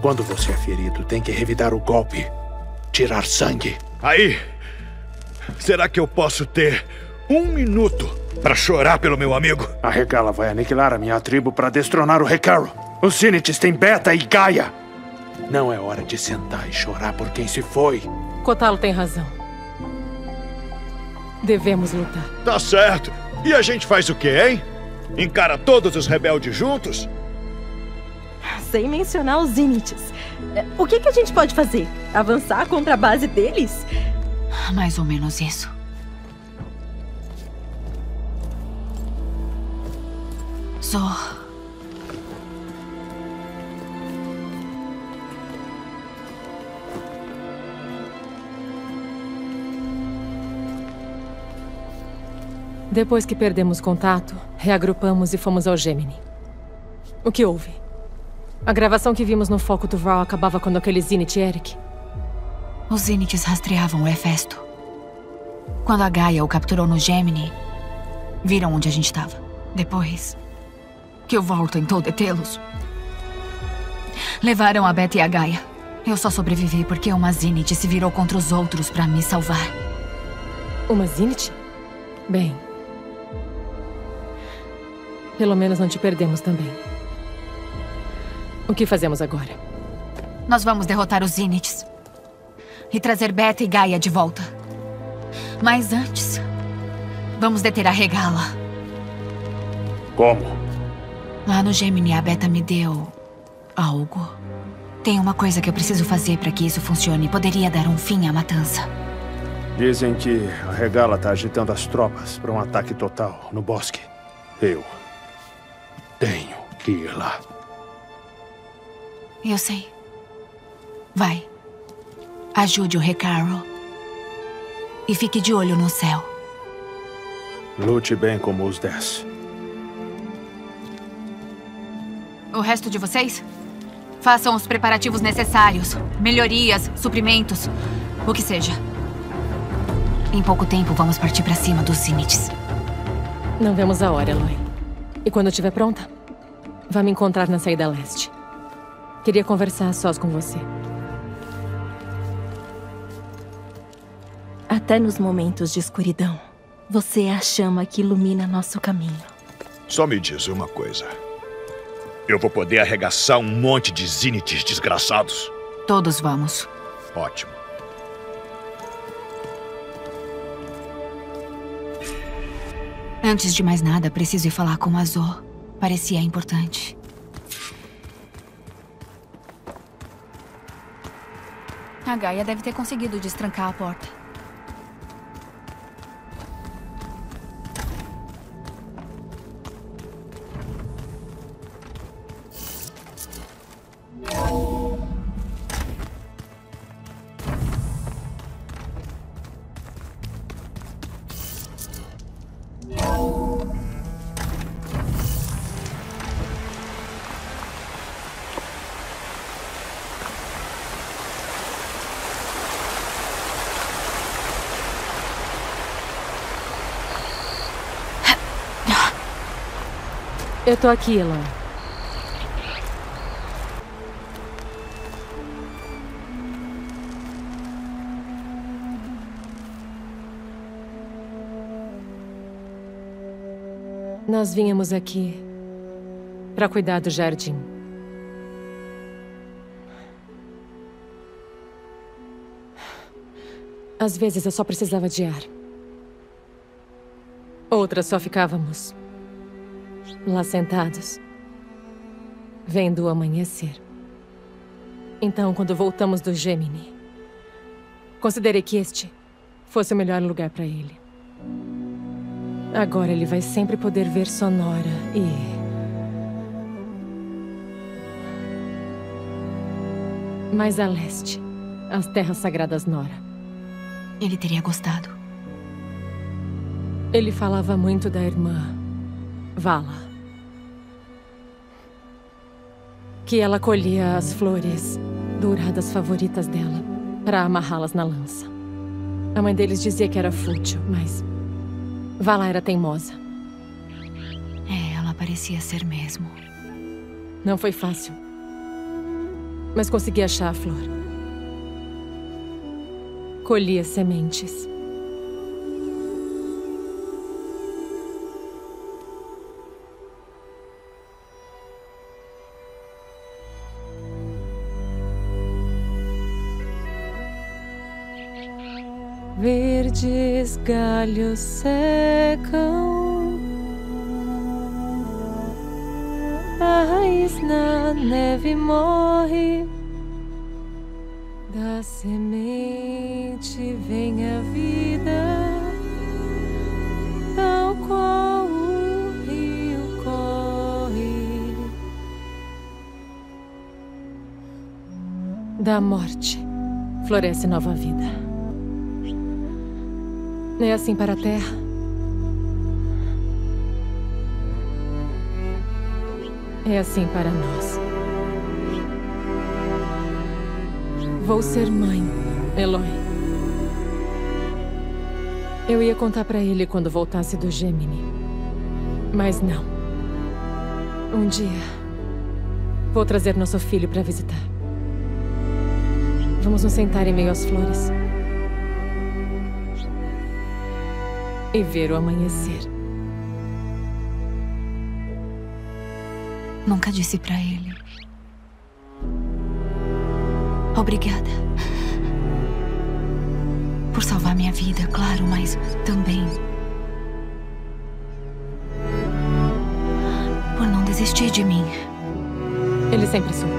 Quando você é ferido, tem que revidar o golpe. Tirar sangue. Aí, será que eu posso ter 1 minuto para chorar pelo meu amigo? A Regala vai aniquilar a minha tribo para destronar o Recaro. Os Cynetis têm Beta e Gaia. Não é hora de sentar e chorar por quem se foi. Cotalo tem razão. Devemos lutar. Tá certo. E a gente faz o quê, hein? Encara todos os rebeldes juntos? Sem mencionar os Inits. O que a gente pode fazer? Avançar contra a base deles? Mais ou menos isso. Só... Depois que perdemos contato, reagrupamos e fomos ao Gemini. O que houve? A gravação que vimos no foco do Vral acabava quando aquele Zenith Eric... Os Zeniths rastreavam o Hefesto. Quando a Gaia o capturou no Gemini, viram onde a gente estava. Depois que o Vral tentou detê-los, levaram a Beta e a Gaia. Eu só sobrevivi porque uma Zenith se virou contra os outros para me salvar. Uma Zenith? Bem... Pelo menos não te perdemos também. O que fazemos agora? Nós vamos derrotar os Inits e trazer Beta e Gaia de volta. Mas antes, vamos deter a Regala. Como? Lá no Gemini, a Beta me deu... algo. Tem uma coisa que eu preciso fazer para que isso funcione. Poderia dar um fim à matança. Dizem que a Regala está agitando as tropas para um ataque total no bosque. Eu... tenho que ir lá. Eu sei. Vai. Ajude o Recaro. E fique de olho no céu. Lute bem como os 10. O resto de vocês? Façam os preparativos necessários. Melhorias, suprimentos, o que seja. Em pouco tempo vamos partir para cima dos Cynetis. Não vemos a hora, Aloy. E quando estiver pronta, vá me encontrar na Saída Leste. Queria conversar sós com você. Até nos momentos de escuridão, você é a chama que ilumina nosso caminho. Só me diz uma coisa. Eu vou poder arregaçar um monte de Cynetis desgraçados? Todos vamos. Ótimo. Antes de mais nada, preciso ir falar com Azor. Parecia importante. A Gaia deve ter conseguido destrancar a porta. Eu tô aqui, Aloy. Nós vínhamos aqui para cuidar do jardim. Às vezes eu só precisava de ar. Outras só ficávamos lá sentados, vendo o amanhecer. Então, quando voltamos do Gemini, considerei que este fosse o melhor lugar para ele. Agora ele vai sempre poder ver Sonora e... mais a leste, as terras sagradas Nora. Ele teria gostado. Ele falava muito da irmã Vala. Que ela colhia as flores douradas favoritas dela para amarrá-las na lança. A mãe deles dizia que era fútil, mas Vala era teimosa. É, ela parecia ser mesmo. Não foi fácil. mas consegui achar a flor. Colhi as sementes. Verdes galhos secam, a raiz na neve morre, da semente vem a vida, tal qual o rio corre da morte, floresce nova vida. É assim para a Terra. É assim para nós. Vou ser mãe, Aloy. Eu ia contar para ele quando voltasse do Gemini. Mas não. Um dia, vou trazer nosso filho para visitar. Vamos nos sentar em meio às flores. E ver o amanhecer. Nunca disse pra ele. Obrigada. Por salvar minha vida, claro, mas também por não desistir de mim. Ele sempre soube.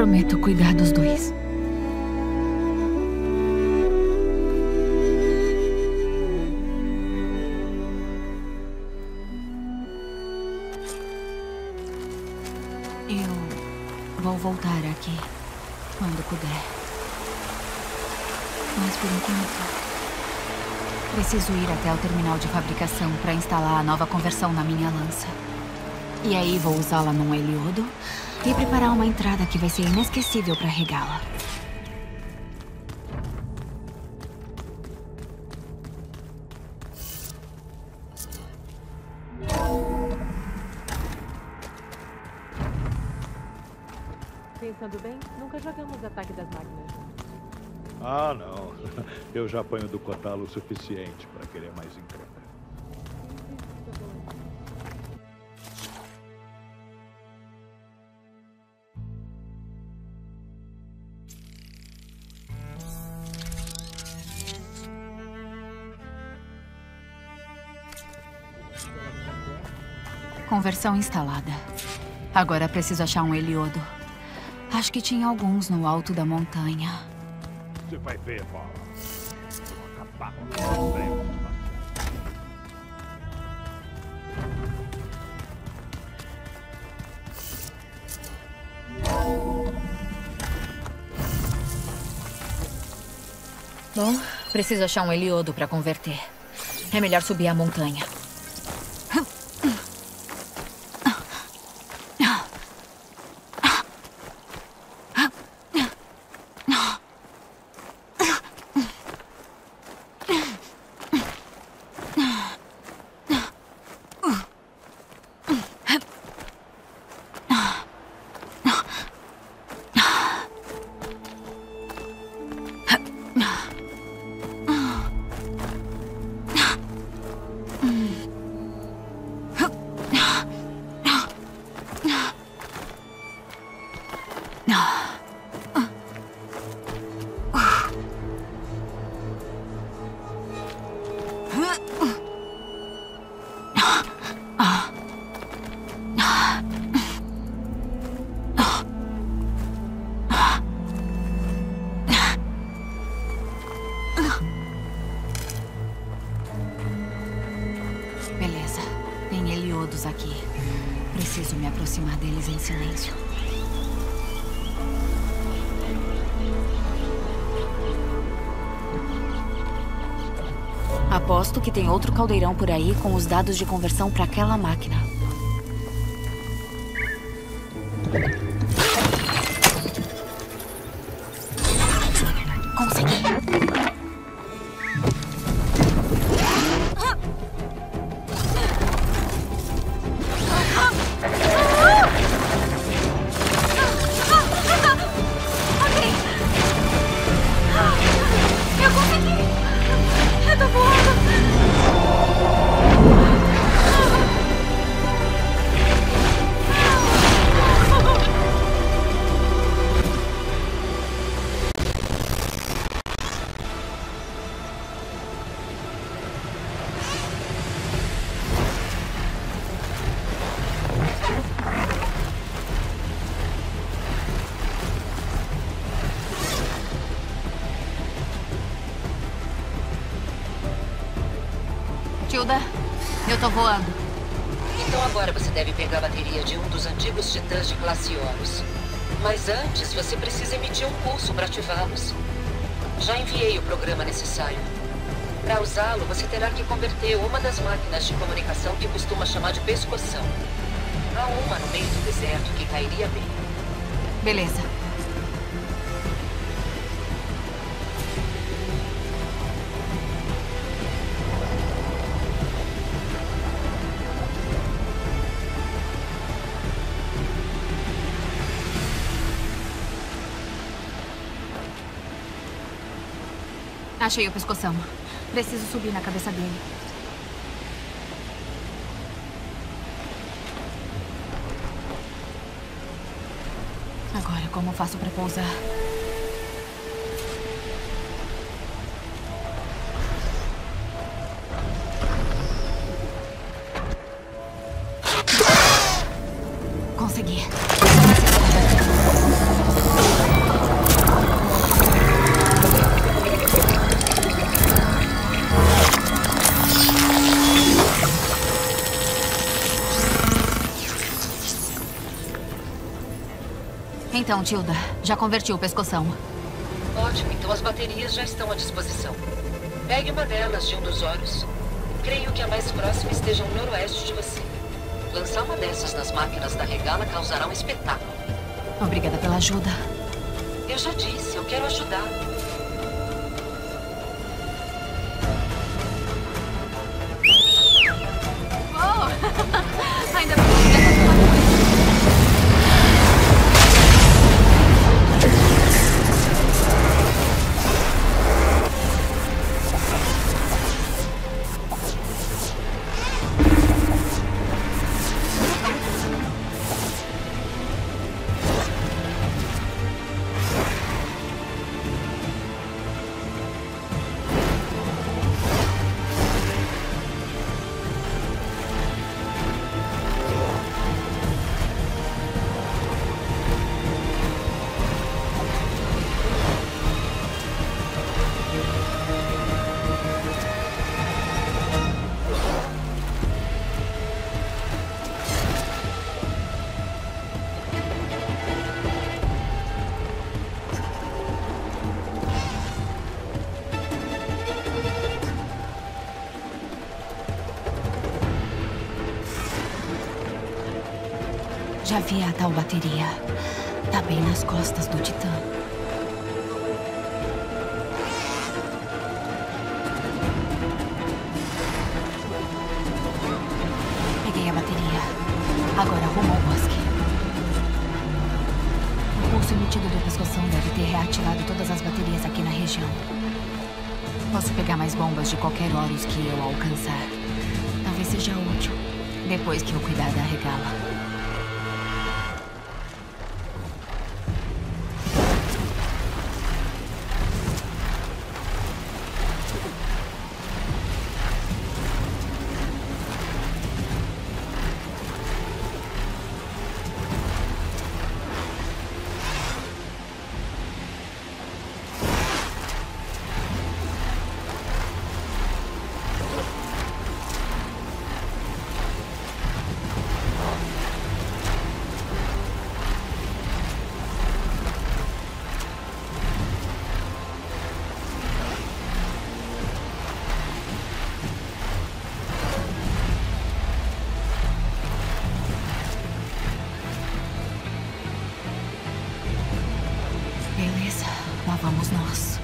Prometo cuidar dos dois. Eu vou voltar aqui quando puder. Mas por enquanto, preciso ir até o terminal de fabricação para instalar a nova conversão na minha lança. E aí vou usá-la num Heliodor e preparar uma entrada que vai ser inesquecível para Regala. Pensando bem, nunca jogamos ataque das máquinas. Ah, não. Eu já apanho do Cotalo o suficiente para querer mais encrenca. Conversão instalada. Agora preciso achar um Heliodor. Acho que tinha alguns no alto da montanha. Você vai ver, Vala. Vou acabar com o problema. Bom, preciso achar um Heliodor para converter. É melhor subir a montanha. Silêncio. Aposto que tem outro caldeirão por aí com os dados de conversão para aquela máquina. Eu tô voando. Então agora você deve pegar a bateria de um dos antigos titãs de classe Oros. Mas antes você precisa emitir um pulso para ativá-los. Já enviei o programa necessário. Para usá-lo, você terá que converter uma das máquinas de comunicação que costuma chamar de Pescoção. Há uma no meio do deserto que cairia bem. Beleza. Achei o Pescoção. Preciso subir na cabeça dele. Agora, como faço pra pousar? Consegui. Então, Tilda, já converti o Pescoção. Ótimo, então as baterias já estão à disposição. Pegue uma delas de um dos olhos. Creio que a mais próxima esteja ao noroeste de você. Lançar uma dessas nas máquinas da Regala causará um espetáculo. Obrigada pela ajuda. Eu já disse, eu quero ajudar. Oh! Ainda bem. Já vi a tal bateria. Tá bem nas costas do Titã. Peguei a bateria. Agora rumo ao bosque. O pulso emitido do Pescoção deve ter reativado todas as baterias aqui na região. Posso pegar mais bombas de qualquer Horus que eu alcançar. Talvez seja útil, depois que eu cuidar da Regala. somos nós.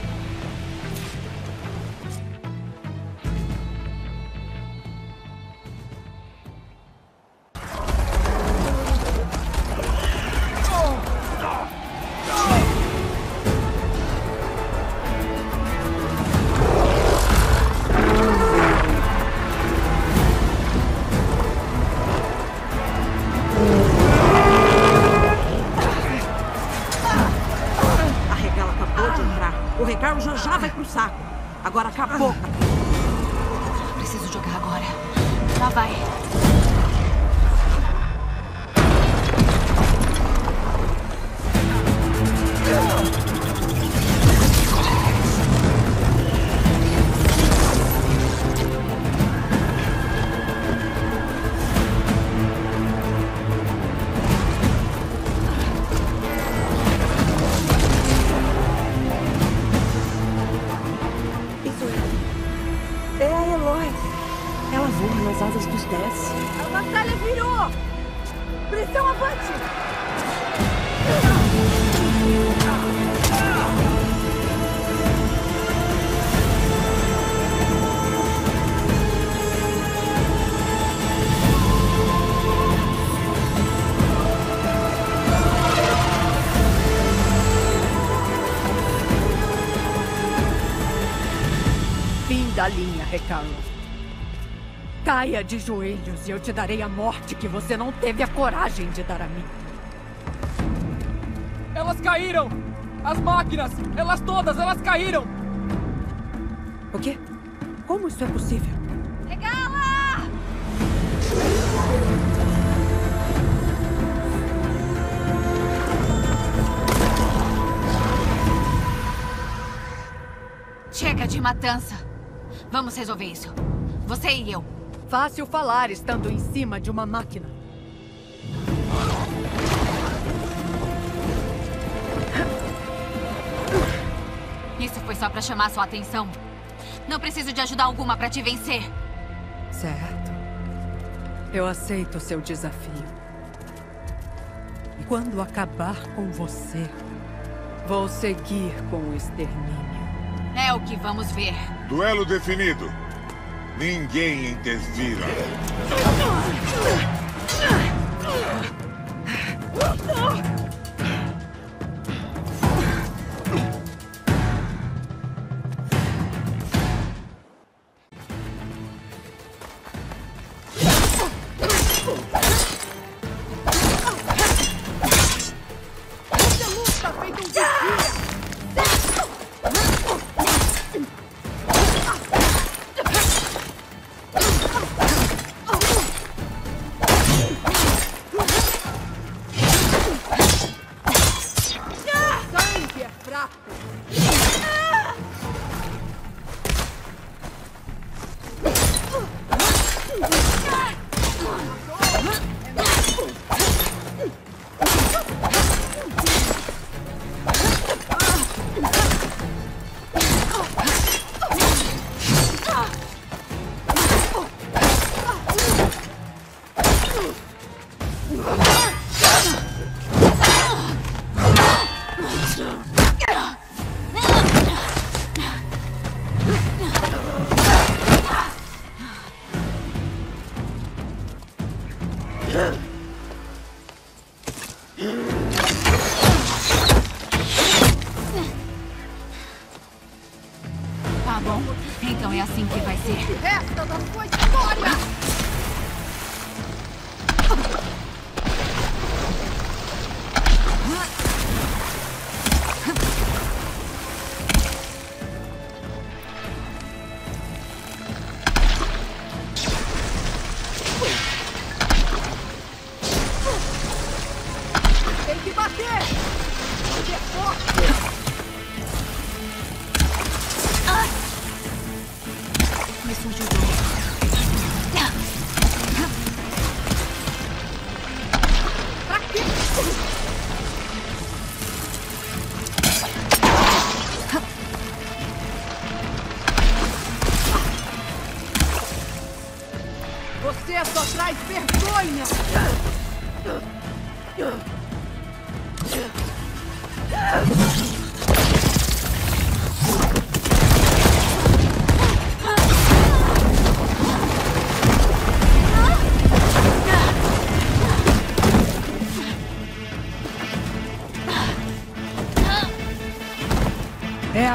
Da linha, Recaro. Caia de joelhos e eu te darei a morte que você não teve a coragem de dar a mim. Elas caíram! As máquinas! Elas todas! Elas caíram! O quê? Como isso é possível? Regala! Chega de matança! Vamos resolver isso. Você e eu. Fácil falar estando em cima de uma máquina. Isso foi só pra chamar sua atenção. Não preciso de ajuda alguma pra te vencer. Certo. Eu aceito o seu desafio. E quando acabar com você, vou seguir com o extermínio. É o que vamos ver. Duelo definido. Ninguém intervira.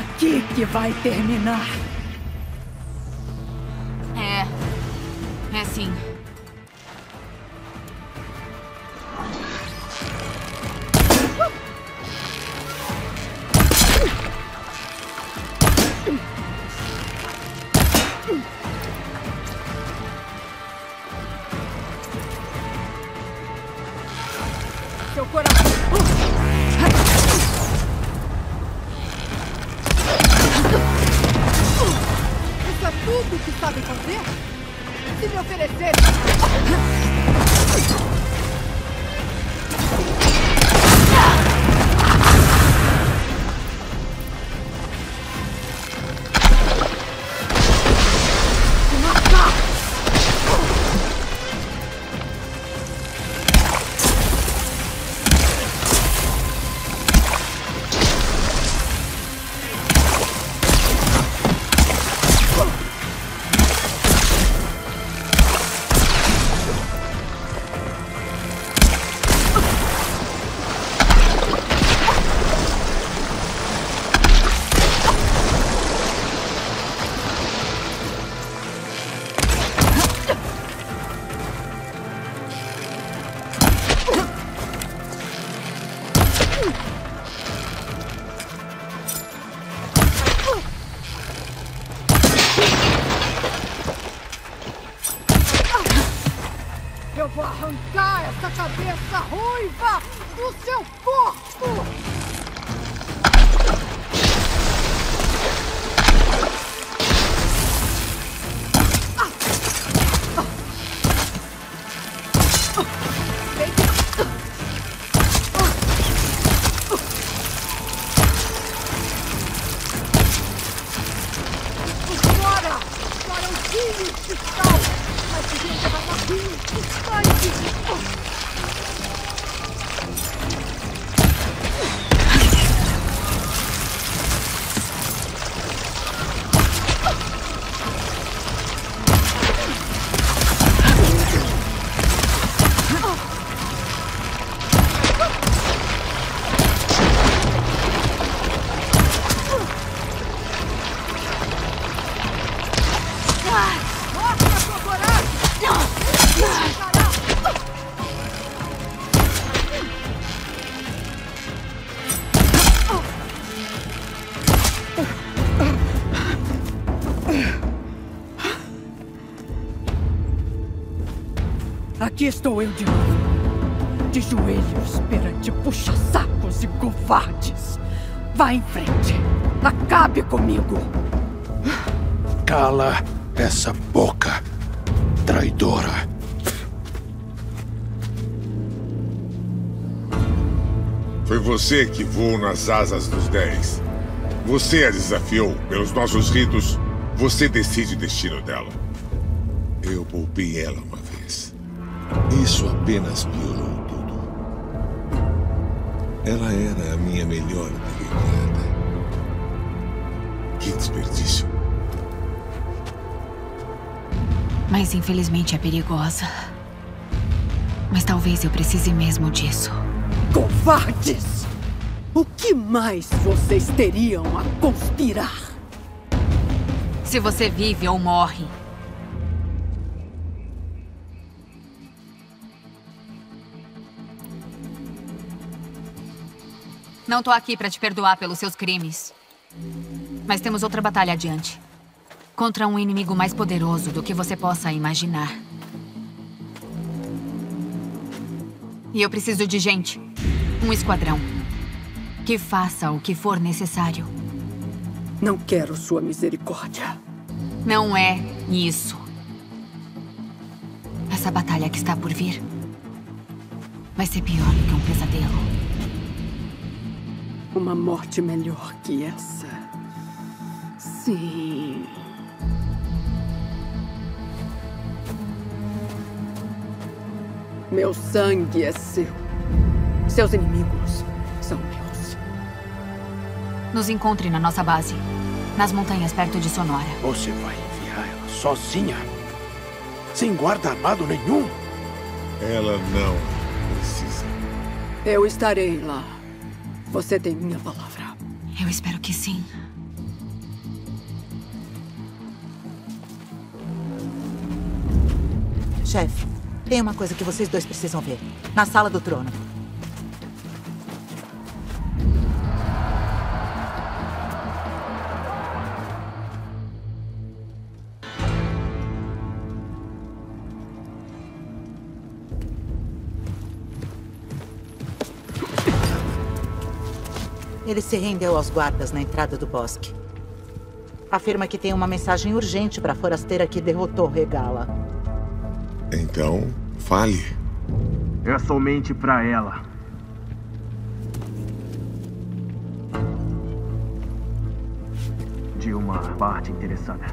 aqui que vai terminar. É sim. Aqui estou eu de novo, de joelhos perante puxa-sacos e covardes. Vá em frente, acabe comigo. Cala essa boca, traidora. Foi você que voou nas asas dos 10. Você a desafiou pelos nossos ritos. Você decide o destino dela. Eu poupei ela uma vez. Isso apenas piorou tudo. Ela era a minha melhor delegada. Que desperdício. Mas infelizmente é perigosa. Mas talvez eu precise mesmo disso. Covardes! O que mais vocês teriam a conspirar? Se você vive ou morre. Não tô aqui pra te perdoar pelos seus crimes. Mas temos outra batalha adiante. Contra um inimigo mais poderoso do que você possa imaginar. E eu preciso de gente. Um esquadrão. Que faça o que for necessário. Não quero sua misericórdia. Não é isso. Essa batalha que está por vir vai ser pior do que um pesadelo. Uma morte melhor que essa. Sim. Meu sangue é seu. Seus inimigos são meus. Nos encontre na nossa base. Nas montanhas perto de Sonora. Você vai enviar ela sozinha? Sem guarda armado nenhum? Ela não precisa. Eu estarei lá. Você tem minha palavra. Eu espero que sim. Chefe, tem uma coisa que vocês dois precisam ver. Na sala do trono. Ele se rendeu aos guardas na entrada do bosque. Afirma que tem uma mensagem urgente para a forasteira que derrotou Regala. Então, fale. É somente para ela. De uma parte interessada.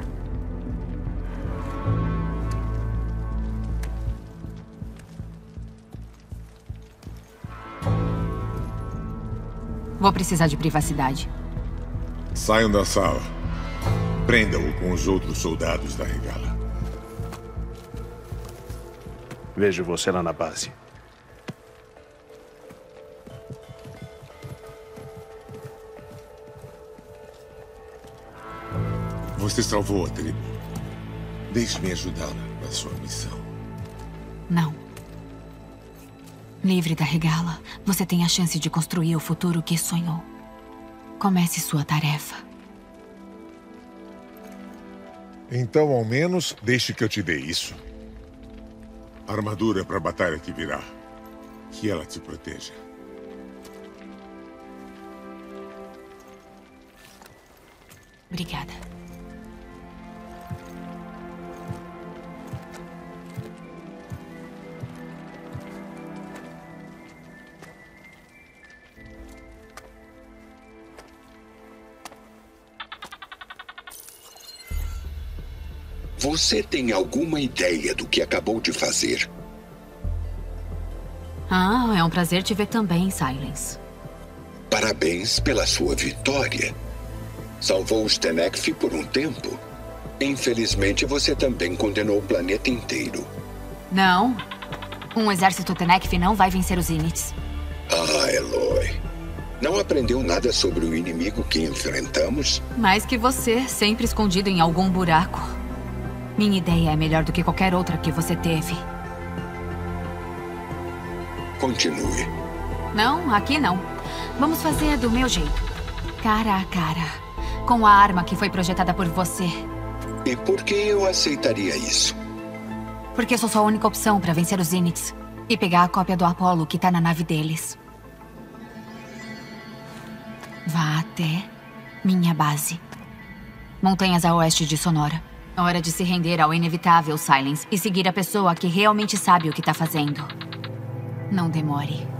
Vou precisar de privacidade. Saiam da sala. Prendam-o com os outros soldados da Regala. Vejo você lá na base. Você salvou a tribo. Deixe-me ajudá-la na sua missão. Não. Livre da Regala, você tem a chance de construir o futuro que sonhou. Comece sua tarefa. Então, ao menos, deixe que eu te dê isso. Armadura para a batalha que virá. Que ela te proteja. Obrigada. Você tem alguma ideia do que acabou de fazer? Ah, é um prazer te ver também, Sylens. Parabéns pela sua vitória. Salvou os Tenecfi por um tempo. Infelizmente, você também condenou o planeta inteiro. Não. Um exército Tenecfi não vai vencer os Inits. Ah, Aloy. Não aprendeu nada sobre o inimigo que enfrentamos? Mais que você, sempre escondido em algum buraco. Minha ideia é melhor do que qualquer outra que você teve. Continue. Não, aqui não. Vamos fazer do meu jeito. Cara a cara. Com a arma que foi projetada por você. E por que eu aceitaria isso? Porque sou sua única opção para vencer os Inits. E pegar a cópia do Apollo que tá na nave deles. Vá até minha base. Montanhas a oeste de Sonora. Hora de se render ao inevitável, Sylens, e seguir a pessoa que realmente sabe o que tá fazendo. Não demore.